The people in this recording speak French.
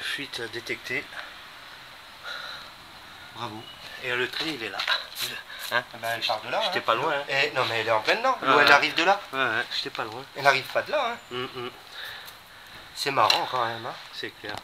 Fuite détectée. Bravo. Et le train, il est là. Hein, ben, elle part de là. J'étais pas loin. Hein. Et, non, mais elle est en pleine dedans. L'eau, elle arrive de là. Ouais, j'étais pas loin. Elle n'arrive pas de là. Hein. C'est marrant quand même. Hein. C'est clair.